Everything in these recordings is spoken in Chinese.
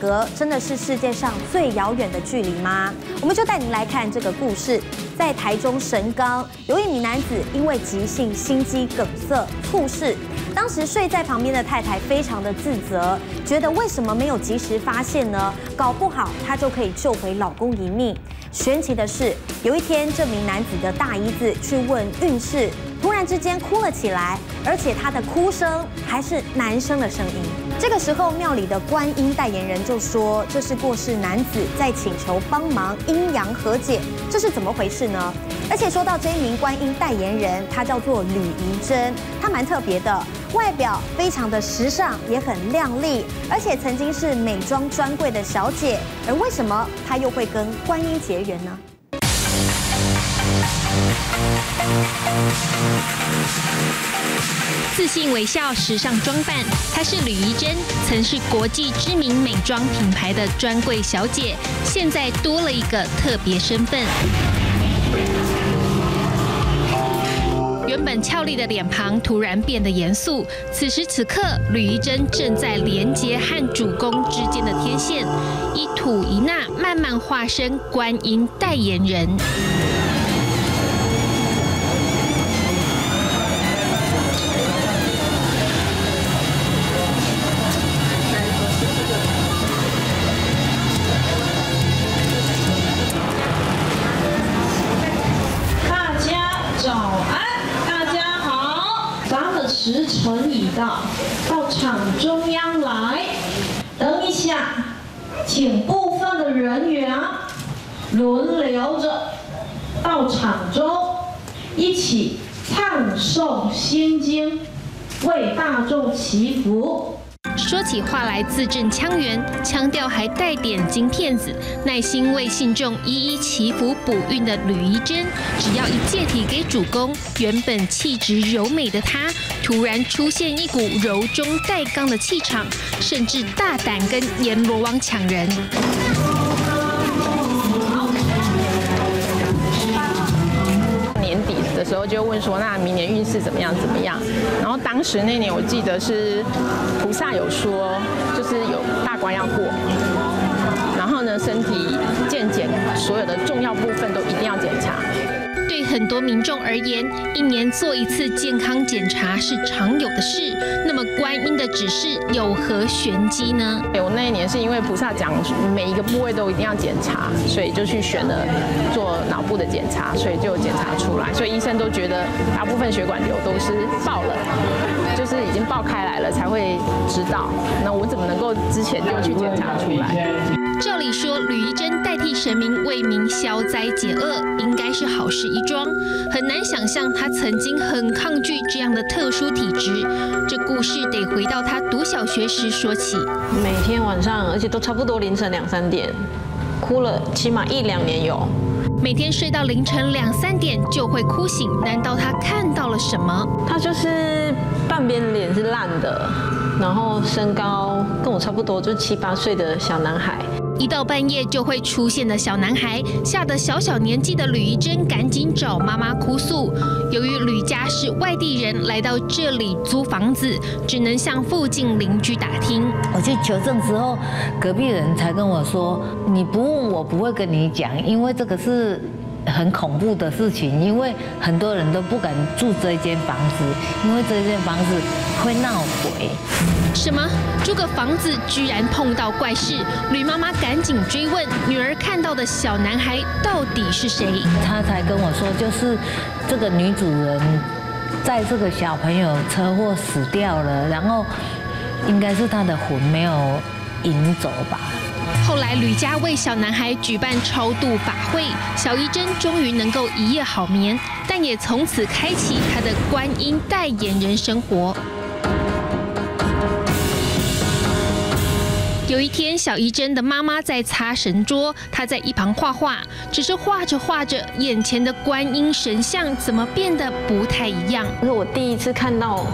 隔真的是世界上最遥远的距离吗？我们就带您来看这个故事。在台中神冈，有一名男子因为急性心肌梗塞猝逝，当时睡在旁边的太太非常的自责，觉得为什么没有及时发现呢？搞不好她就可以救回老公一命。神奇的是，有一天这名男子的大姨子去问运势，突然之间哭了起来，而且她的哭声还是男生的声音。 这个时候，庙里的观音代言人就说：“这是过世男子在请求帮忙阴阳和解，这是怎么回事呢？”而且说到这一名观音代言人，他叫做吕怡珍，他蛮特别的，外表非常的时尚，也很靓丽，而且曾经是美妆专柜的小姐。而为什么她又会跟观音结缘呢？ 自信微笑、时尚装扮，她是吕怡珍，曾是国际知名美妆品牌的专柜小姐，现在多了一个特别身份。原本俏丽的脸庞突然变得严肃，此时此刻，吕怡珍正在连接和主公之间的天线，一吐一纳，慢慢化身观音代言人。 时辰已到，到场中央来。等一下，请部分的人员轮流着到场中，一起唱诵心经，为大众祈福。 说起话来字正腔圆，腔调还带点金片子，耐心为信众一一祈福补运的吕怡珍，只要一借体给主公，原本气质柔美的她，突然出现一股柔中带刚的气场，甚至大胆跟阎罗王抢人。 的时候就问说，那明年运势怎么样？怎么样？然后当时那年我记得是菩萨有说，就是有大关要过，然后呢身体健检所有的重要部分都一定要检查。对很多民众而言，一年做一次健康检查是常有的事。那么观音的指示有何玄机呢？我那一年是因为菩萨讲每一个部位都一定要检查，所以就去选了做。 脑部的检查，所以就检查出来，所以医生都觉得大部分血管瘤都是爆了，就是已经爆开来了才会知道。那我怎么能够之前就去检查出来？照理说，吕怡珍代替神明为民消灾解厄，应该是好事一桩。很难想象她曾经很抗拒这样的特殊体质。这故事得回到她读小学时说起。每天晚上，而且都差不多凌晨2、3点，哭了起码1、2年有。 每天睡到凌晨2、3点就会哭醒，难道他看到了什么？他就是半边脸是烂的，然后身高跟我差不多，就7、8岁的小男孩。一到半夜就会出现的小男孩，吓得小年纪的吕怡珍赶紧找妈妈哭诉。由于吕家是外地人，来到这里租房子，只能向附近邻居打听。我去求证之后，隔壁人才跟我说：“你不问我不会跟你讲，因为这个是很恐怖的事情，因为很多人都不敢住这间房子，因为这间房子会闹鬼。” 什么？租个房子居然碰到怪事，吕妈妈赶紧追问女儿看到的小男孩到底是谁。她才跟我说，就是这个女主人在这个小朋友车祸死掉了，然后应该是她的魂没有引走吧。后来吕家为小男孩举办超度法会，小怡珍终于能够一夜好眠，但也从此开启她的观音代言人生活。 有一天，小怡珍的妈妈在擦神桌，她在一旁画画。只是画着画着，眼前的观音神像怎么变得不太一样？可是我第一次看到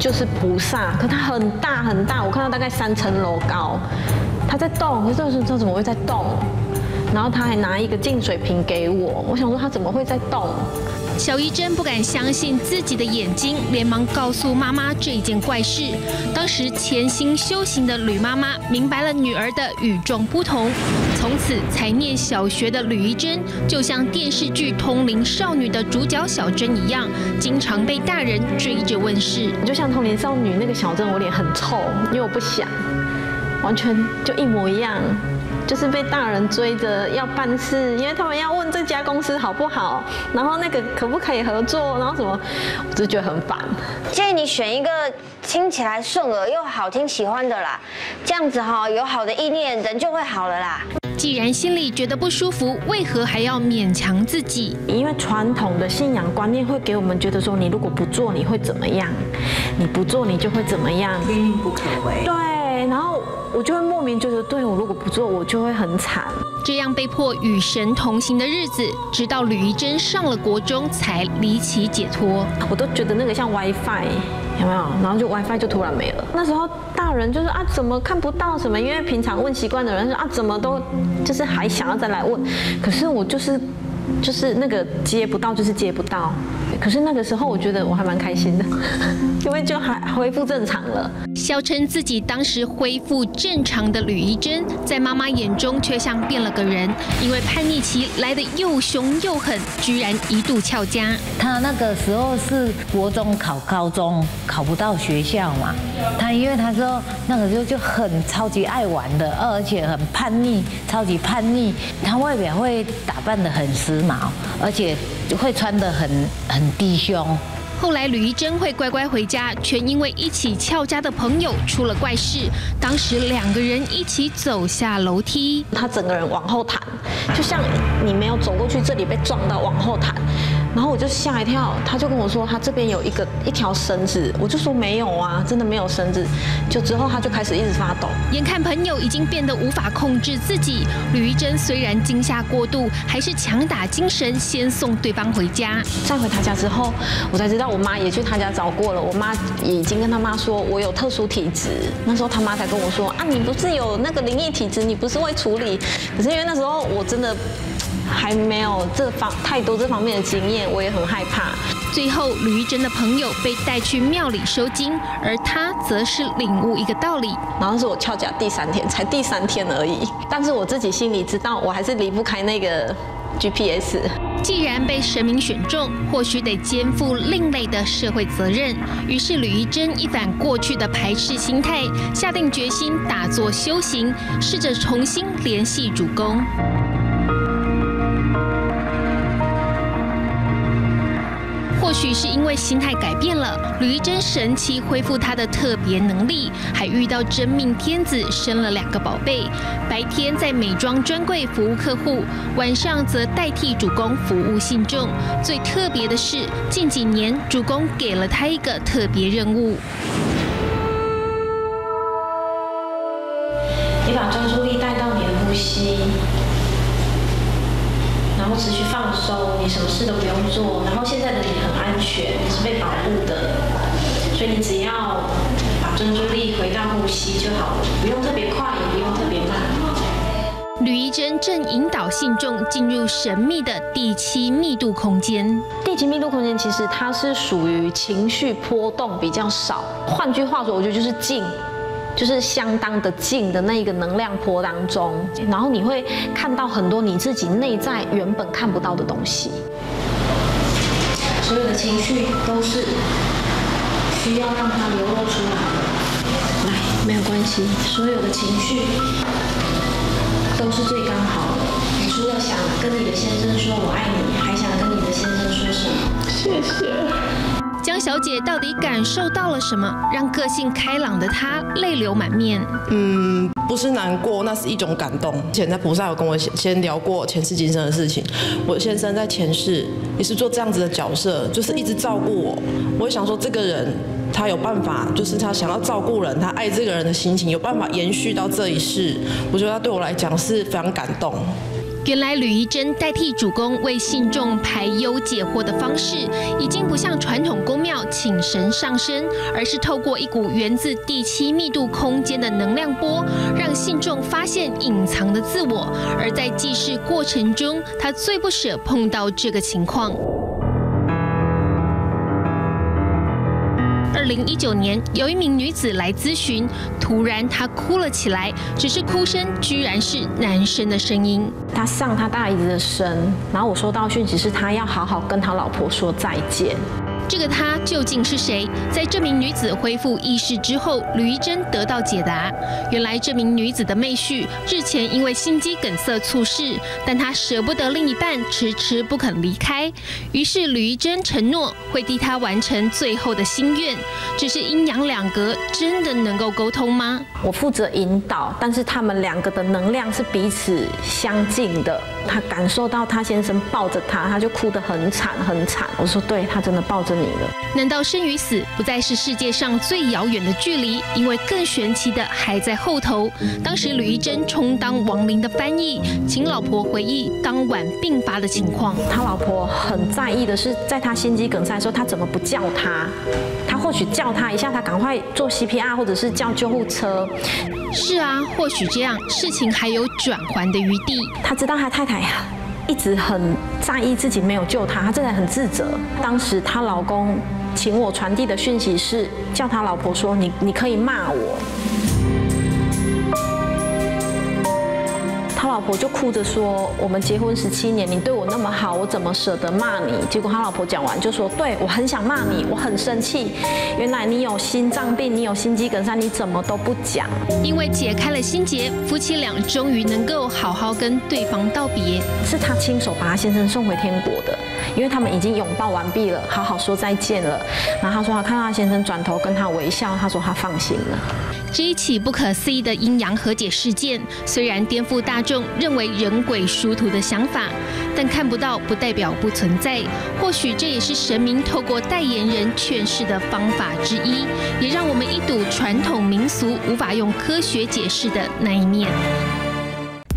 就是菩萨，可它很大很大，我看到大概3层楼高。它在动，可是我说它怎么会在动？然后他还拿一个净水瓶给我，我想说他怎么会在动？小怡真不敢相信自己的眼睛，连忙告诉妈妈这一件怪事。当时潜心修行的吕妈妈明白了女儿的与众不同，从此才念小学的吕怡真就像电视剧《通灵少女》的主角小珍一样，经常被大人追着问事。就像《通灵少女》那个小珍，我脸很臭，因为我不想，完全就一模一样。 就是被大人追着要办事，因为他们要问这家公司好不好，然后那个可不可以合作，然后什么，我就觉得很烦。建议你选一个听起来顺耳又好听、喜欢的啦，这样子哈，有好的意念，人就会好了啦。既然心里觉得不舒服，为何还要勉强自己？因为传统的信仰观念会给我们觉得说，你如果不做，你会怎么样？你不做，你就会怎么样？天命不可违。对，然后。 我就会莫名觉得，对我如果不做，我就会很惨。这样被迫与神同行的日子，直到吕怡真上了国中才离奇解脱。我都觉得那个像 WiFi， 有没有？然后就 WiFi 就突然没了。那时候大人就是啊，怎么看不到什么？因为平常问习惯的人是啊，怎么都就是还想要再来问。可是我就是那个接不到，就是接不到。可是那个时候，我觉得我还蛮开心的，因为就还恢复正常了。笑称自己当时恢复正常的吕怡真，在妈妈眼中却像变了个人，因为叛逆期来得又凶又狠，居然一度翘家。他那个时候是国中考高中，考不到学校嘛。他因为他说那个时候就很超级爱玩的，而且很叛逆，超级叛逆。他外表会打扮得很时髦，而且会穿得很。 低胸。后来吕怡真会乖乖回家，全因为一起翘家的朋友出了怪事。当时两个人一起走下楼梯，他整个人往后弹，就像你没有走过去，这里被撞到往后弹。然后我就吓一跳，他就跟我说他这边有一条绳子，我就说没有啊，真的没有绳子。就之后他就开始一直发抖，眼看朋友已经变得无法控制自己，吕怡真虽然惊吓过度，还是强打精神先送对方回家。再回他家之后，我才知道我妈也去他家找过了，我妈已经跟他妈说我有特殊体质，那时候他妈才跟我说啊，你不是有那个灵异体质，你不是会处理？可是因为那时候我真的。 还没有太多这方面的经验，我也很害怕。最后，吕怡真的朋友被带去庙里收金，而他则是领悟一个道理。然后是我翘家第三天而已，但是我自己心里知道，我还是离不开那个 GPS。 既然被神明选中，或许得肩负另类的社会责任。于是吕怡真一反过去的排斥心态，下定决心打坐修行，试着重新联系主公。 或许是因为心态改变了，吕怡真神奇恢复她的特别能力，还遇到真命天子，生了两个宝贝。白天在美妆专柜服务客户，晚上则代替主公服务信众。最特别的是，近几年主公给了她一个特别任务：你把专注力带到你的呼吸。 然后持续放松，你什么事都不用做。然后现在的你很安全，你是被保护的，所以你只要把专注力回到呼吸就好了，不用特别快，也不用特别慢。吕怡真正引导信众进入神秘的第7密度空间。第7密度空间其实它是属于情绪波动比较少，换句话说，我觉得就是静。 就是相当的静的那一个能量波当中，然后你会看到很多你自己内在原本看不到的东西。所有的情绪都是需要让它流露出来的，来，没有关系，所有的情绪都是最刚好的。你除了想跟你的先生说我爱你，还想跟你的先生说什么？谢谢。 江小姐到底感受到了什么，让个性开朗的她泪流满面？不是难过，那是一种感动。以前在菩萨有跟我先聊过前世今生的事情，我先生在前世也是做这样子的角色，就是一直照顾我。我也想说，这个人他有办法，就是他想要照顾人，他爱这个人的心情有办法延续到这一世。我觉得他对我来讲是非常感动。原来吕仪真代替主公为信众排忧解惑的方式，已经不像传统宫庙请神上身，而是透过一股源自第7密度空间的能量波，让信众发现隐藏的自我。而在祭祀过程中，他最不舍碰到这个情况。 2019年，有一名女子来咨询，突然她哭了起来，只是哭声居然是男生的声音。她上她大姨子的身，然后我收到讯息是她要好好跟她老婆说再见。这个她究竟是谁？在这名女子恢复意识之后，吕仪真得到解答。原来这名女子的妹婿日前因为心肌梗塞猝逝，但她舍不得另一半，迟迟不肯离开。于是吕仪真承诺会替她完成最后的心愿。 只是阴阳两隔真的能够沟通吗？我负责引导，但是他们两个的能量是彼此相近的。他感受到他先生抱着他，他就哭得很惨很惨。我说对，他真的抱着你了。难道生与死不再是世界上最遥远的距离？因为更玄奇的还在后头。当时吕仪真充当亡灵的翻译，请老婆回忆当晚病发的情况。他老婆很在意的是，在他心肌梗塞的时候，他怎么不叫他？他或许 叫他一下，他赶快做 CPR， 或者是叫救护车。是啊，或许这样事情还有转圜的余地。他知道他太太呀一直很在意自己没有救他，他真的很自责。当时她老公请我传递的讯息是叫他老婆说：“你可以骂我。”他老婆就哭着说：“我们结婚17年，你对我那么好，我怎么舍得骂你？”结果他老婆讲完就说：“对我很想骂你，我很生气。原来你有心脏病，你有心肌梗塞，你怎么都不讲？”因为解开了心结，夫妻俩终于能够好好跟对方道别。是他亲手把他先生送回天国的，因为他们已经拥抱完毕了，好好说再见了。然后他说他看到他先生转头跟他微笑，他说他放心了。这一起不可思议的阴阳和解事件，虽然颠覆大众 认为人鬼殊途的想法，但看不到不代表不存在。或许这也是神明透过代言人诠释的方法之一，也让我们一睹传统民俗无法用科学解释的那一面。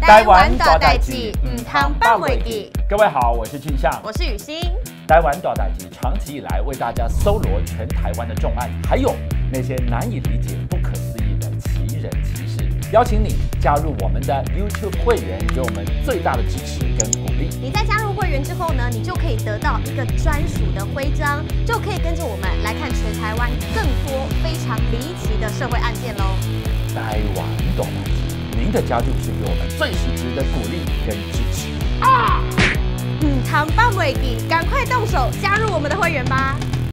台湾大代志，唔通放袂记。各位好，我是俊相，我是雨欣。台湾大代志长期以来为大家搜罗全台湾的重案，还有那些难以理解、不可思议的奇人奇事。 邀请你加入我们的 YouTube 会员，给我们最大的支持跟鼓励。你在加入会员之后呢，你就可以得到一个专属的徽章，就可以跟着我们来看全台湾更多非常离奇的社会案件喽。台湾大代志，您的加入是给我们最实质的鼓励跟支持啊！唔通放袂记，赶快动手加入我们的会员吧！